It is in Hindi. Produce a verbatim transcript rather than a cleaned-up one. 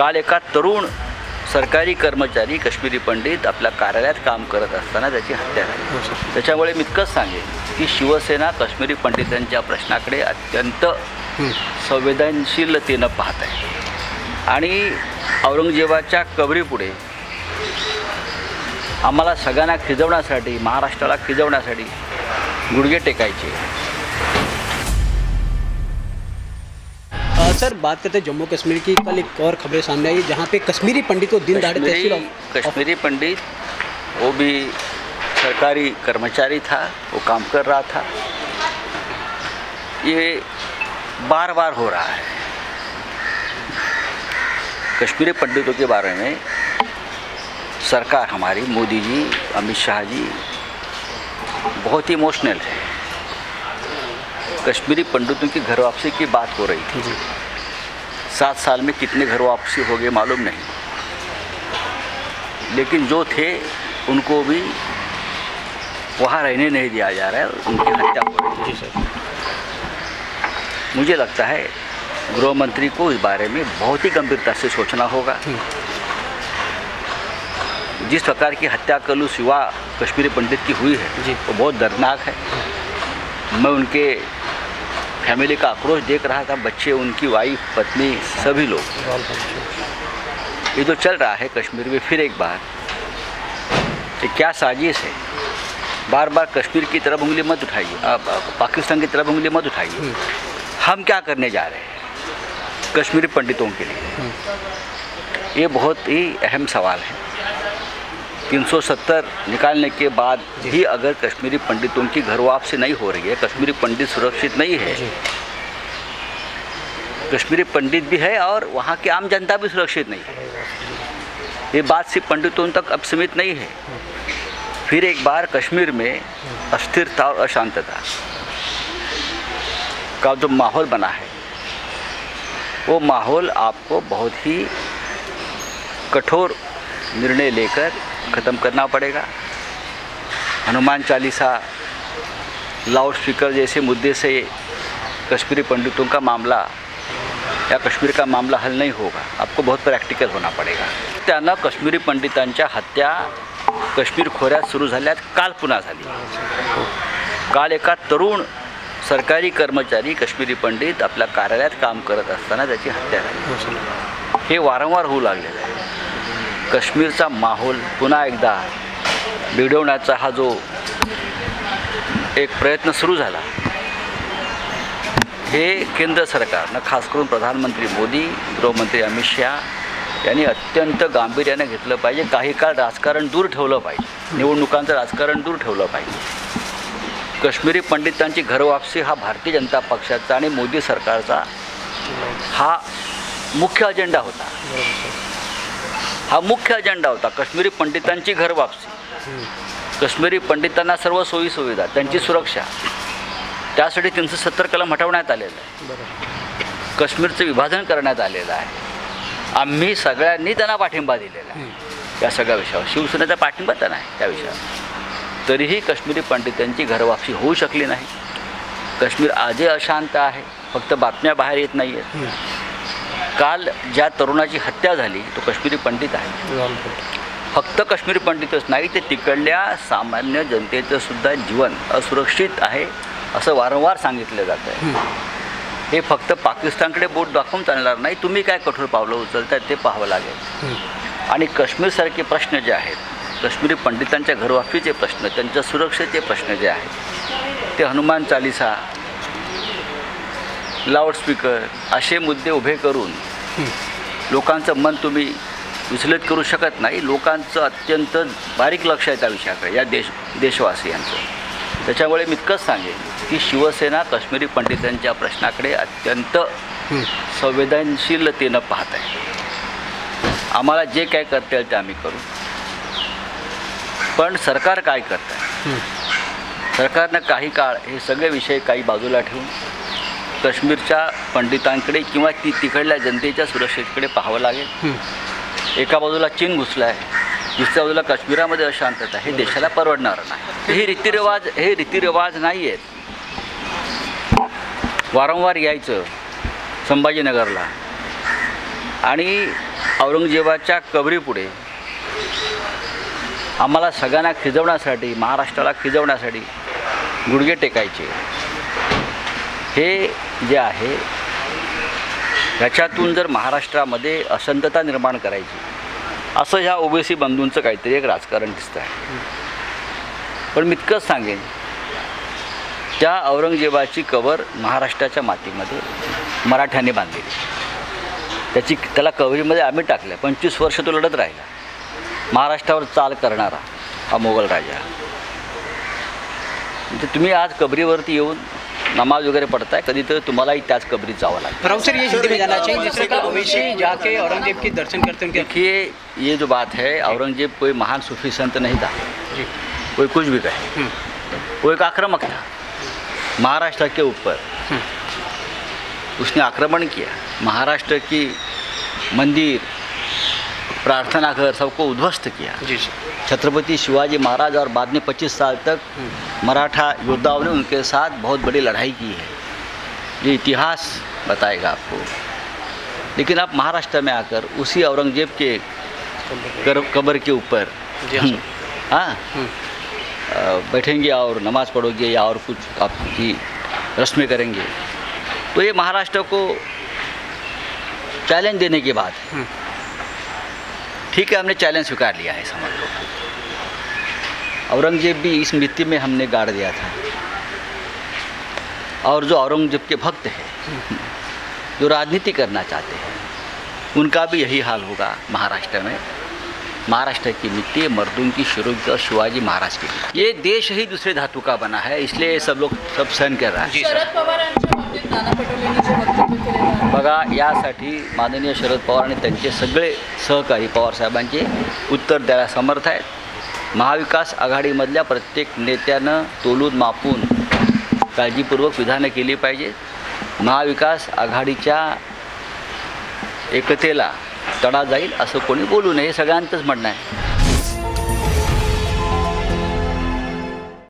काल एका तरुण सरकारी कर्मचारी काश्मीरी पंडित आपल्या कार्यालयात काम करत असताना त्याची हत्या झाली। त्याच्यामुळे मी इतकंच सांगेन की शिवसेना काश्मीरी पंडितांच्या प्रश्नाकडे अत्यंत संवेदनशीलतेने पाहत आहे आणि औरंगजेबाच्या कबरीपुढे आम्हाला सगळ्यांना खिजवण्यासाठी, महाराष्ट्राला खिजवण्यासाठी गुडघे टेकायचे। सर, बात करते हैं जम्मू कश्मीर की। कल एक और खबरें सामने आई जहाँ पे कश्मीरी पंडित को दिन दाड़े तहसील कश्मीरी पंडित, वो भी सरकारी कर्मचारी था, वो काम कर रहा था। ये बार बार हो रहा है। कश्मीरी पंडितों के बारे में सरकार हमारी, मोदी जी, अमित शाह जी, बहुत ही इमोशनल है। कश्मीरी पंडितों की घर वापसी की बात हो रही थी। सात साल में कितने घर वापसी हो गए मालूम नहीं, लेकिन जो थे उनको भी वहाँ रहने नहीं दिया जा रहा है, उनकी हत्या हो रही है। मुझे लगता है गृह मंत्री को इस बारे में बहुत ही गंभीरता से सोचना होगा। जिस प्रकार की हत्या कलुष युवा कश्मीरी पंडित की हुई है वो बहुत दर्दनाक है। मैं उनके फैमिली का आक्रोश देख रहा था, बच्चे, उनकी वाइफ, पत्नी, सभी लोग। ये जो चल रहा है कश्मीर में फिर एक बार, ये क्या साजिश है? बार बार कश्मीर की तरफ उंगली मत उठाइए, पाकिस्तान की तरफ उंगली मत उठाइए। हम क्या करने जा रहे हैं कश्मीरी पंडितों के लिए? ये बहुत ही अहम सवाल है। तीन सौ सत्तर निकालने के बाद भी अगर कश्मीरी पंडितों की घर वापसी नहीं हो रही है, कश्मीरी पंडित सुरक्षित नहीं है, कश्मीरी पंडित भी है और वहाँ की आम जनता भी सुरक्षित नहीं है। ये बात सिर्फ पंडितों तक अब सीमित नहीं है। फिर एक बार कश्मीर में अस्थिरता और अशांतता का जो माहौल बना है, वो माहौल आपको बहुत ही कठोर निर्णय लेकर ख़त्म करना पड़ेगा। हनुमान चालीसा, लाउड स्पीकर जैसे मुद्दे से कश्मीरी पंडितों का मामला या कश्मीर का मामला हल नहीं होगा। आपको बहुत प्रैक्टिकल होना पड़ेगा। त्यांना कश्मीरी पंडितांच्या हत्या कश्मीर खोऱ्यात सुरू झाल्यात काल पुन्हा झाली। काल एका तरुण सरकारी कर्मचारी कश्मीरी पंडित आपल्या कार्यालयात काम करत असताना त्याची हत्या झाली। हे वारंवार होऊ लागलेलं आहे। कश्मीरचा माहोल पुन्हा एकदा बिघडवण्याचा हा जो एक प्रयत्न सुरू झाला, हे केंद्र सरकारनं, खास करून प्रधानमंत्री मोदी, गृहमंत्री अमित शाह यांनी अत्यंत गांभीर्याने घेतलं पाहिजे। काही काळ राजकारण दूर ठेवलं पाहिजे, निवडणुकांचं राजकारण दूर ठेवलं पाहिजे। कश्मीरी पंडितांची घरवापसी हा भारतीय जनता पक्षाचा आणि मोदी सरकारचा हा मुख्य अजेंडा होता। हा मुख्य अजेंडा होता कश्मीरी पंडितांची घर वापसी, कश्मीरी पंडितांना सर्व सोयी सुविधा, त्यांची सुरक्षा, त्यासाठी तीनशे सत्तर कलम हटवण्यात आलेलं आहे। काश्मीरचं विभाजन करण्यात आलेलं आहे। आम्ही सगळ्यांनी त्यांना पाठिंबा दिलेला आहे या सगळ्या विषयावर, शिवसेनेचा पाठिंबा त्यांना आहे त्या विषयावर। तरीही काश्मीरी पंडितांची घर वापसी होऊ शकली नाही। काश्मीर आजही अशांत आहे, फक्त बातम्या बाहेर येत नाही आहेत। काल ज्या तरुणाची हत्या झाली तो कश्मीरी पंडित आहे। फक्त कश्मीरी पंडितच नाही, ते तिकडल्या सामान्य जनतेचं सुद्धा जीवन असुरक्षित आहे असं वारंवार सांगितलं जात आहे। हे फक्त पाकिस्तानकडे बोट दाखवून चालणार नाही, तुम्ही काय कठोर पावलं उचलताय ते पाहावं लागेल। आणि काश्मीरसारखे प्रश्न जे आहेत, कश्मीरी पंडितांच्या घरवापसीचे प्रश्न, त्यांच्या सुरक्षेचे प्रश्न जे आहेत, ते हनुमान चालीसा, लाऊडस्पीकर असे मुद्दे उभे करून लोकांचं मन तुम्ही विचलित करू शकत नाही। लोकांचं अत्यंत बारीक लक्ष आहे त्या विषयाकडे, या देश देशवासियांचं। त्याच्यामुळे मी इतकंच सांगेन की शिवसेना काश्मीरी पंडितांच्या प्रश्नाकडे अत्यंत संवेदनशीलतेनं पाहत आहे। आम्हाला जे काय करता येईल ते आम्ही करू, पण सरकार काय करत आहे? सरकारनं काही काळ हे सगळे विषय काही बाजूला ठेवून काश्मीरच्या पंडितांकडे किंवा ती तिकडल्या जनतेच्या सुरक्षेकडे पाहावं लागेल। एका बाजूला चीन घुसला आहे, दुसऱ्या बाजूला काश्मीरामध्ये अशांतता, हे देशाला परवडणार नाही। हे रीतिरिवाज हे रीतिरिवाज नाही आहेत। वारंवार यायचं संभाजीनगरला आणि औरंगजेबाच्या कबरीपुढे आम्हाला सगळ्यांना खिजवण्यासाठी, महाराष्ट्राला खिजवण्यासाठी गुडघे टेकायचे हे जे आहे, याच्यातून जर महाराष्ट्रामध्ये असंतता निर्माण करायची असं ह्या ओबीसी बंधूंचं काहीतरी एक राजकारण दिसतं आहे। पण मी इतकंच सांगेन, त्या औरंगजेबाची कबर महाराष्ट्राच्या मातीमध्ये मराठ्यांनी बांधली, त्याची त्याला कबरीमध्ये आम्ही टाकलं, पंचवीस वर्ष तो लढत राहिला, महाराष्ट्रावर चाल करणारा हा मोगल राजा। म्हणजे तुम्ही आज कबरीवरती येऊन नमाज वगैरह पढ़ता है, कभी तो तुम्हारा ही त्याज कबरी जावा लगे। राउसर ये हिंदी में जाना चाहिए, जिससे कि अवश्य जाके औरंगजेब के दर्शन करते हैं। देखिए, ये जो बात है, औरंगजेब कोई महान सूफी संत नहीं था, कोई कुछ भी कहे, वो एक आक्रमक था। महाराष्ट्र के ऊपर उसने आक्रमण किया, महाराष्ट्र की मंदिर, प्रार्थना घर सबको उद्ध्वस्त किया। छत्रपति शिवाजी महाराज और बाद में पच्चीस साल तक मराठा योद्धाओं ने उनके साथ बहुत बड़ी लड़ाई की है, ये इतिहास बताएगा आपको। लेकिन आप महाराष्ट्र में आकर उसी औरंगजेब के कब्र के ऊपर हाँ बैठेंगे और नमाज पढ़ोगे या और कुछ आपकी रस्में करेंगे, तो ये महाराष्ट्र को चैलेंज देने की बात है। ठीक है, हमने चैलेंज स्वीकार लिया है, समझ लो। औरंगजेब भी इस मिट्टी में हमने गाड़ दिया था, और जो औरंगजेब के भक्त हैं, जो राजनीति करना चाहते हैं, उनका भी यही हाल होगा महाराष्ट्र में। महाराष्ट्र की मिट्टी मर्दून की शिरोगि और शिवाजी महाराज की। ये देश ही दूसरे धातु का बना है, इसलिए सब लोग सब सहन कर रहा है। शरद पवार बघा, यासाठी माननीय शरद पवार आणि त्यांचे सगळे सहकारी पवारसाहेबांचे उत्तर द्यायला समर्थ आहेत। महाविकास आघाडीमधल्या प्रत्येक नेत्यानं तोलून मापून काळजीपूर्वक विधानं केली पाहिजे। महाविकास आघाडीच्या एकतेला तडा जाईल असं कोणी बोलू नये, हे सगळ्यांचंच म्हणणं आहे।